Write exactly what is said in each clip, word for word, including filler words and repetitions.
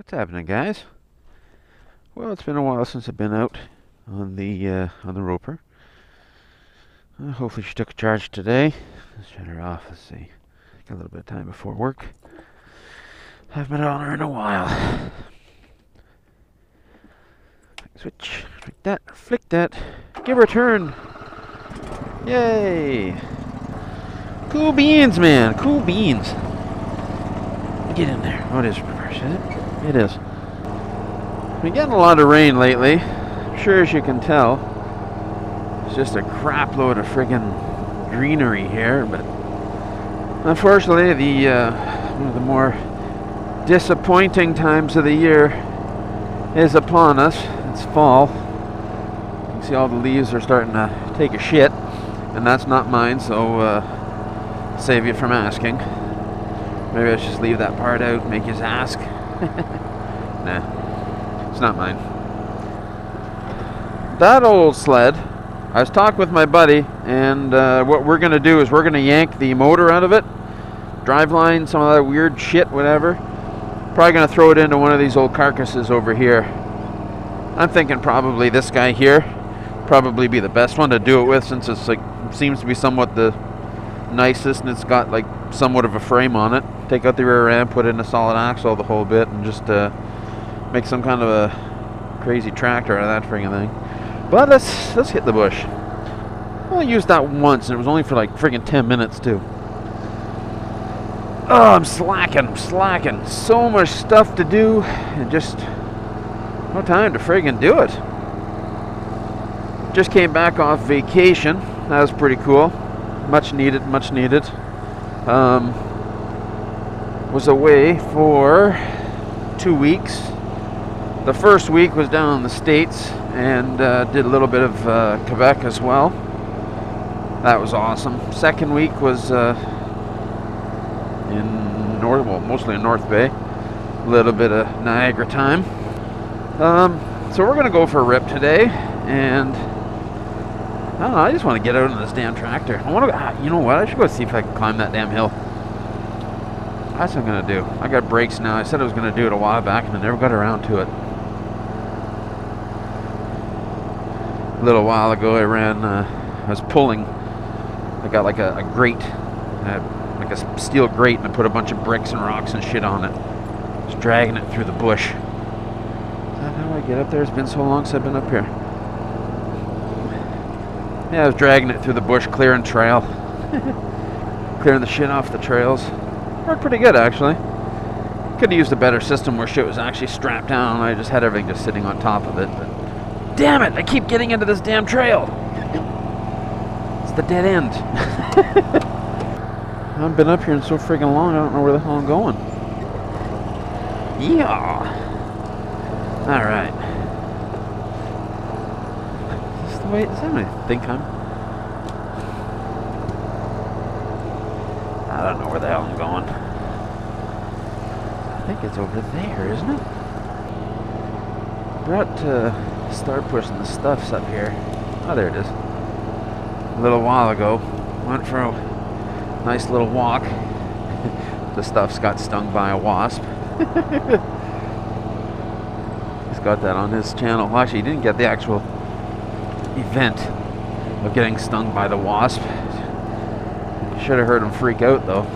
What's happening, guys? Well, it's been a while since I've been out on the uh, on the Roper. Uh, hopefully she took a charge today. Let's turn her off. Let's see. Got a little bit of time before work. Haven't been on her in a while. Switch. Flick that. Flick that. Give her a turn. Yay! Cool beans, man. Cool beans. Get in there. Oh, it is reverse, is it? It is. We've been getting a lot of rain lately. I'm sure as you can tell. It's just a crap load of friggin' greenery here, but unfortunately, the uh, one of the more disappointing times of the year is upon us. It's fall. You can see all the leaves are starting to take a shit, and that's not mine, so uh, save you from asking. Maybe I should just leave that part out, make you ask. Nah, it's not mine. That old sled, I was talking with my buddy, and uh, what we're going to do is we're going to yank the motor out of it, driveline, some of that weird shit, whatever. Probably going to throw it into one of these old carcasses over here. I'm thinking probably this guy here probably be the best one to do it with, since it's like seems to be somewhat the nicest, and it's got like somewhat of a frame on it. Take out the rear end, put in a solid axle the whole bit, and just uh, make some kind of a crazy tractor out of that friggin' thing. But let's let's hit the bush. I only used that once, and it was only for like friggin' ten minutes too. Oh, I'm slacking, I'm slacking. So much stuff to do, and just no time to friggin' do it. Just came back off vacation. That was pretty cool. Much needed, much needed. Um, was away for two weeks. The first week was down in the States, and uh, did a little bit of uh, Quebec as well. That was awesome. Second week was uh, in North, well, mostly in North Bay. A little bit of Niagara time. Um, so we're gonna go for a rip today, and I don't know, I just want to get out on this damn tractor. I want to, ah, you know what, I should go see if I can climb that damn hill. That's what I'm gonna do. I got brakes now. I said I was gonna do it a while back, and I never got around to it. A little while ago I ran, uh, I was pulling, I got like a, a grate, uh, like a steel grate, and I put a bunch of bricks and rocks and shit on it. I was dragging it through the bush. How do I get up there? It's been so long since I've been up here. Yeah, I was dragging it through the bush, clearing trail. Clearing the shit off the trails. Worked pretty good, actually. Could have used a better system where shit was actually strapped down, and I just had everything just sitting on top of it. But damn it, I keep getting into this damn trail. It's the dead end. I've been up here in so friggin' long, I don't know where the hell I'm going. Yeah. All right. Is this the way? Is that what I think I'm? I don't know where the hell I'm going. I think it's over there, isn't it? We're about to start pushing the stuffs up here. Oh, there it is. A little while ago, went for a nice little walk. The stuffs got stung by a wasp. Got that on his channel. Actually, he didn't get the actual event of getting stung by the wasp. You should have heard him freak out, though.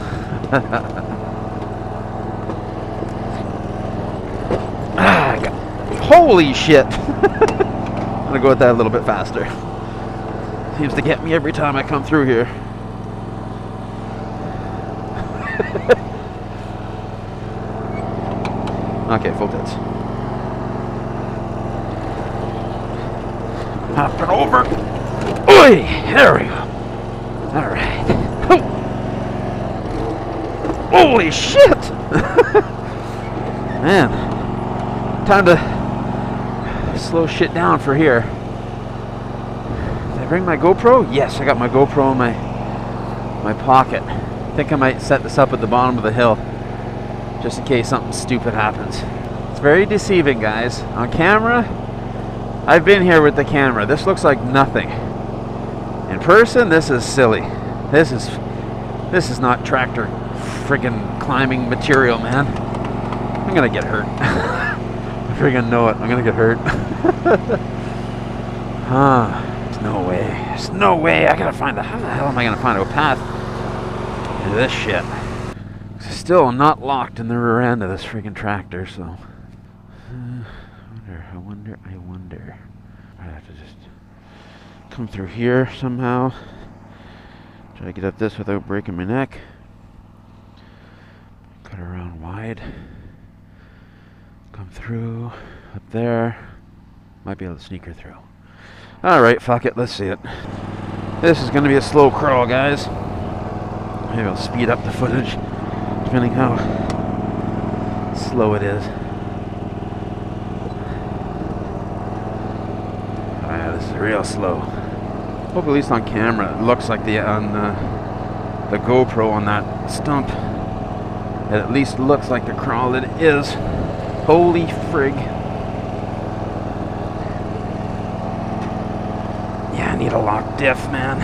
Ah, God. Holy shit! I'm gonna go with that a little bit faster. Seems to get me every time I come through here. Okay, full tits. Hop it over. Oi! There we go. Alright. Oh. Holy shit! Man. Time to slow shit down for here. Did I bring my GoPro? Yes, I got my GoPro in my, my pocket. I think I might set this up at the bottom of the hill, just in case something stupid happens. It's very deceiving, guys. On camera, I've been here with the camera. This looks like nothing. In person, this is silly. This is this is not tractor friggin' climbing material, man. I'm I'm gonna get hurt. I freaking know it. I'm gonna get hurt. Huh. There's no way. There's no way. I gotta find a... How the hell am I gonna find a path to this shit? Still, I'm not locked in the rear end of this freaking tractor, so... Uh, I wonder, I wonder, I wonder... I have to just come through here somehow. Try to get up this without breaking my neck. Cut around wide. Come through, up there. Might be able to sneak her through. Alright, fuck it, let's see it. This is gonna be a slow crawl, guys. Maybe I'll speed up the footage, depending how slow it is. Ah, this is real slow. Hope at least on camera, it looks like the, on uh, the GoPro on that stump. It at least looks like the crawl that it is. Holy frig. Yeah, I need a lock diff, man.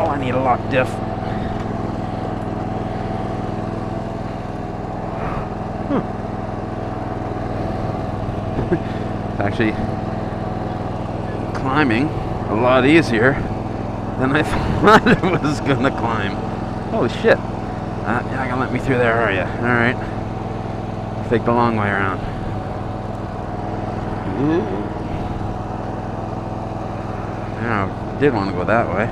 Oh, I need a lock diff. Huh. Actually, climbing a lot easier than I thought it was gonna climb. Holy shit. Uh, you're not gonna let me through there, are you? Alright. Take the long way around. Ooh. Now, I did want to go that way.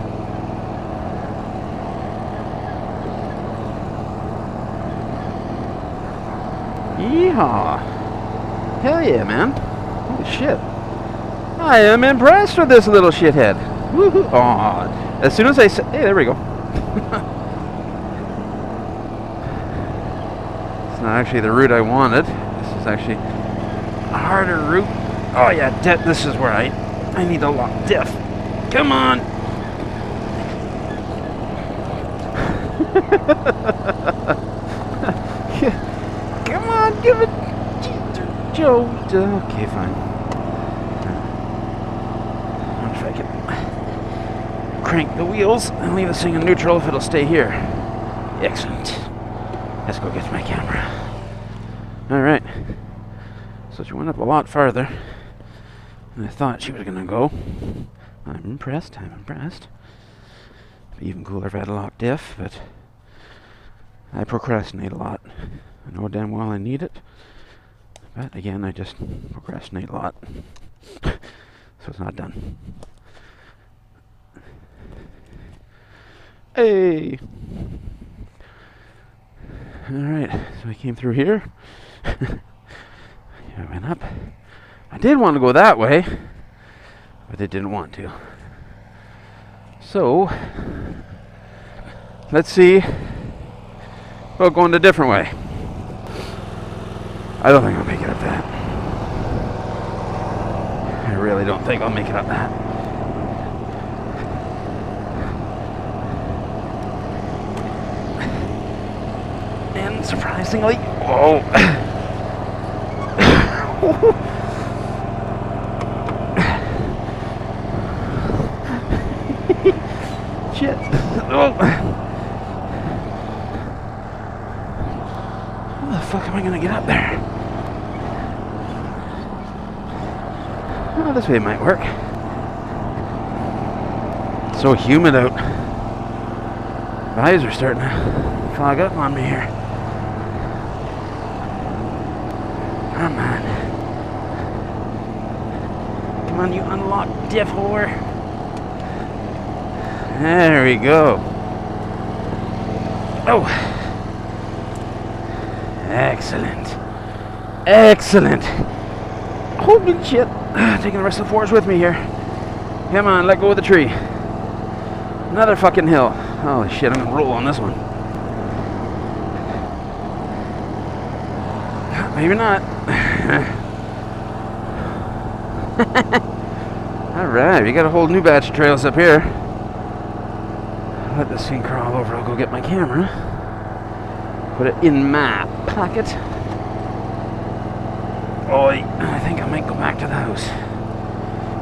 Yeehaw! Hell yeah, man. Holy shit. I am impressed with this little shithead. Woohoo! Aw. As soon as I say... Hey, there we go. Not actually the route I wanted. This is actually a harder route. Oh yeah, de this is where I I need a lock diff. Come on. Yeah. Come on, give it Joe. Okay, fine. I wonder if I can crank the wheels and leave this thing in neutral if it'll stay here. Excellent. Let's go get my camera. Alright. So she went up a lot farther than I thought she was going to go. I'm impressed. I'm impressed. It'd be even cooler if I had a lock diff, but I procrastinate a lot. I know damn well I need it, but again, I just procrastinate a lot. So it's not done. Hey! Alright, so I came through here. I went up. I did want to go that way, but I didn't want to. So, let's see about going a different way. I don't think I'll make it up that. I really don't think I'll make it up that. Surprisingly, whoa! Shit! Oh! How the fuck am I gonna get up there? Oh, this way might work. It's so humid out. My eyes are starting to fog up on me here. Come on. Come on, you unlock diff whore. There we go. Oh. Excellent. Excellent. Holy shit. Taking the rest of the fours with me here. Come on, let go of the tree. Another fucking hill. Holy shit, I'm gonna roll on this one. Maybe not. Alright, we got a whole new batch of trails up here. I'll let this thing crawl over. I'll go get my camera. Put it in my pocket. Oh, I think I might go back to the house.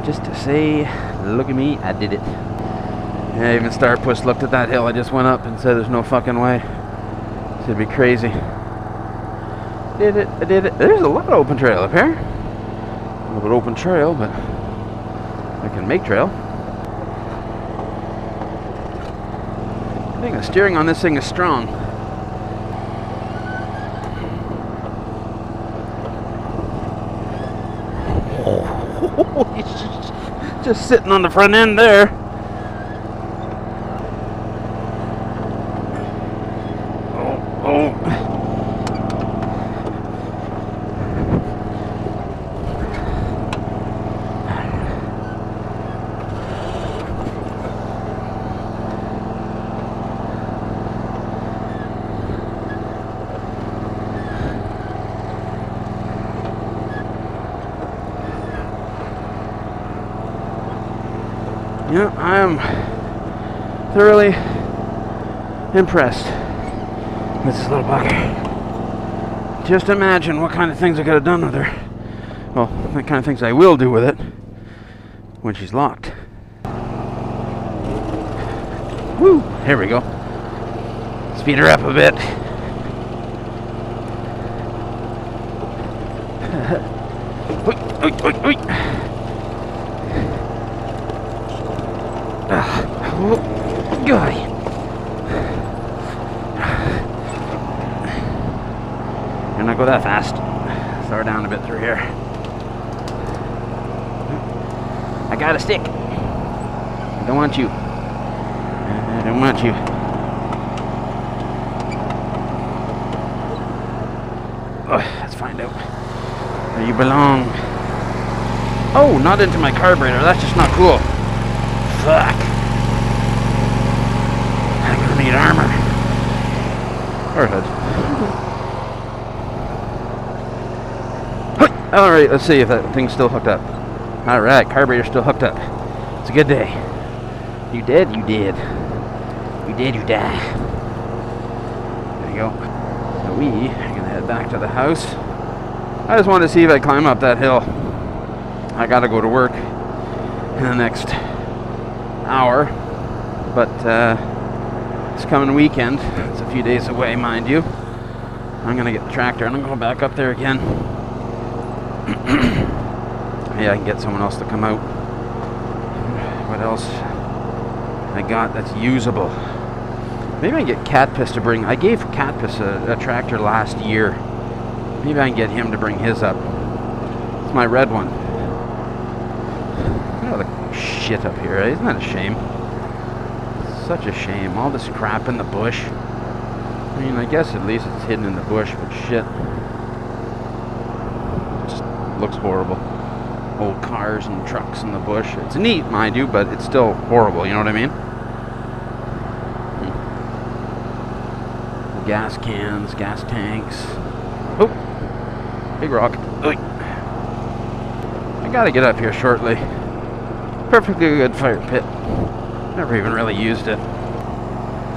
Just to say, look at me, I did it. Yeah, even Starpuss looked at that hill I just went up and said there's no fucking way. This would be crazy. did it, I did it. There's a lot of open trail up here. A little bit open trail, but I can make trail. I think the steering on this thing is strong. Oh, just sitting on the front end there. Yeah, I am thoroughly impressed with this little bucket. Just imagine what kind of things I could have done with her. Well, the kind of things I will do with it when she's locked. Woo! Here we go. Speed her up a bit. Oy, oy, oy, oy. Oh, God. Can I go that fast? Slow her down a bit through here. I got a stick. I don't want you. I don't want you. Oh, let's find out where you belong. Oh, not into my carburetor. That's just not cool. Fuck. Need armor or hood. All right, let's see if that thing's still hooked up. All right, carburetor's still hooked up. It's a good day. You dead? You did. You did? You die. There you go. So we are gonna head back to the house. I just wanted to see if I climb up that hill. I gotta go to work in the next hour, but. Uh, This coming weekend, it's a few days away, mind you. I'm gonna get the tractor and I'm gonna go back up there again. Yeah, I can get someone else to come out. What else I got that's usable? Maybe I can get Catpiss to bring. I gave Catpiss a, a tractor last year. Maybe I can get him to bring his up. It's my red one. Look at all the shit up here. Isn't that a shame? Such a shame, all this crap in the bush. I mean, I guess at least it's hidden in the bush, but shit. It just looks horrible. Old cars and trucks in the bush. It's neat, mind you, but it's still horrible, you know what I mean? Hmm. Gas cans, gas tanks. Oh, big rock. Oy. I gotta get up here shortly. Perfectly good fire pit. Never even really used it.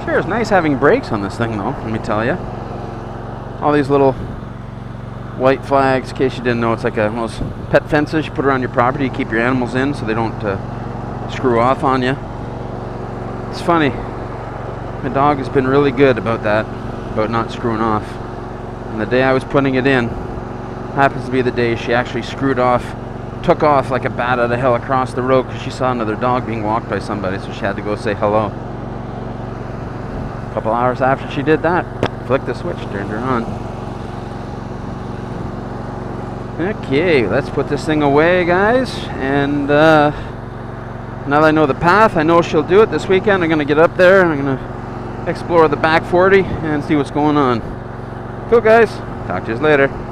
Sure, it's nice having brakes on this thing, though, let me tell you. All these little white flags, in case you didn't know, it's like a, one of those pet fences you put around your property to keep your animals in so they don't uh, screw off on you. It's funny. My dog has been really good about that, about not screwing off. And the day I was putting it in, happens to be the day she actually screwed off. Took off like a bat out of hell across the road because she saw another dog being walked by somebody, so she had to go say hello. A couple hours after she did that, flicked the switch, turned her on. Okay, let's put this thing away, guys. And uh, now that I know the path, I know she'll do it this weekend. I'm going to get up there and I'm going to explore the back forty and see what's going on. Cool, guys. Talk to you later.